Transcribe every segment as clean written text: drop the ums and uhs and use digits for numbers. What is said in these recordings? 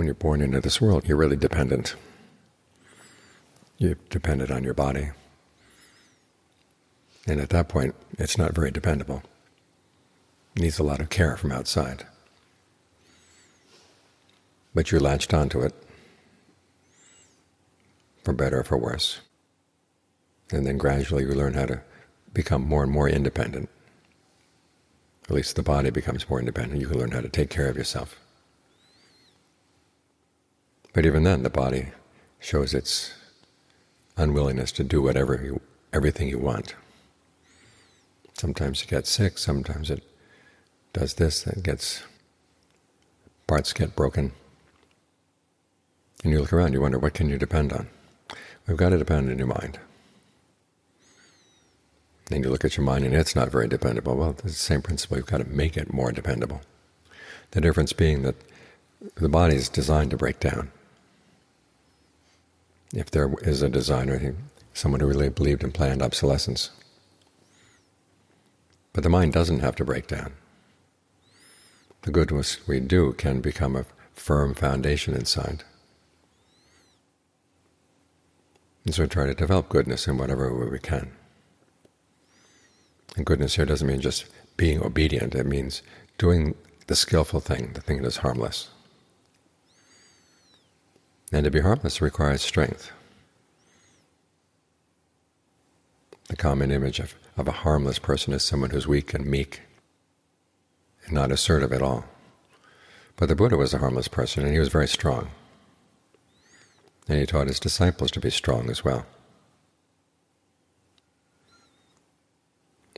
When you're born into this world, you're really dependent. You're dependent on your body. And at that point, it's not very dependable. It needs a lot of care from outside. But you're latched onto it, for better or for worse. And then gradually you learn how to become more and more independent. At least the body becomes more independent. You can learn how to take care of yourself. But even then, the body shows its unwillingness to do everything you want. Sometimes it gets sick, sometimes it does this, parts get broken. And you look around, you wonder, what can you depend on? We've got to depend on your mind. Then you look at your mind and it's not very dependable. Well, it's the same principle. You've got to make it more dependable. The difference being that the body is designed to break down. If there is a designer, someone who really believed in planned obsolescence. But the mind doesn't have to break down. The good we do can become a firm foundation inside. And so try to develop goodness in whatever way we can. And goodness here doesn't mean just being obedient. It means doing the skillful thing, the thing that is harmless. And to be harmless requires strength. The common image of a harmless person is someone who's weak and meek and not assertive at all. But the Buddha was a harmless person, and he was very strong. And he taught his disciples to be strong as well.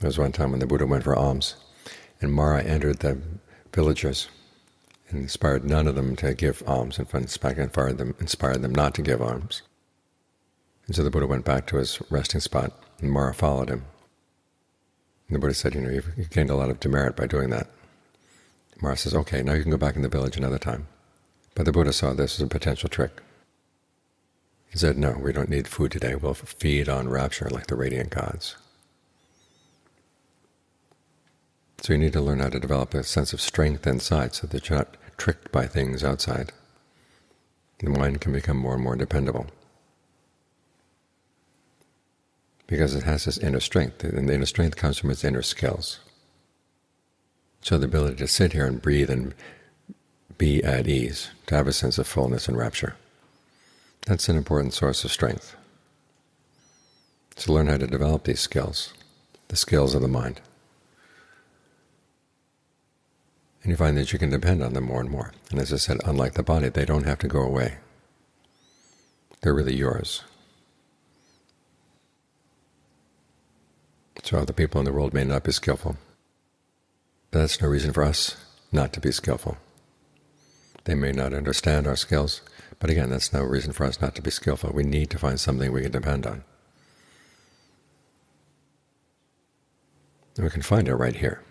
There was one time when the Buddha went for alms, and Mara entered the villagers and inspired none of them to give alms. In fact, inspired them not to give alms. And so the Buddha went back to his resting spot, and Mara followed him. And the Buddha said, you know, you've gained a lot of demerit by doing that. Mara says, okay, now you can go back in the village another time. But the Buddha saw this as a potential trick. He said, no, we don't need food today. We'll feed on rapture like the radiant gods. So you need to learn how to develop a sense of strength inside so that you're not tricked by things outside. The mind can become more and more dependable because it has this inner strength, and the inner strength comes from its inner skills. So the ability to sit here and breathe and be at ease, to have a sense of fullness and rapture, that's an important source of strength. So learn how to develop these skills, the skills of the mind. And you find that you can depend on them more and more. And as I said, unlike the body, they don't have to go away. They're really yours. So other people in the world may not be skillful, but that's no reason for us not to be skillful. They may not understand our skills, but again, that's no reason for us not to be skillful. We need to find something we can depend on. And we can find it right here.